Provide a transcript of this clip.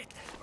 Shit, that burns.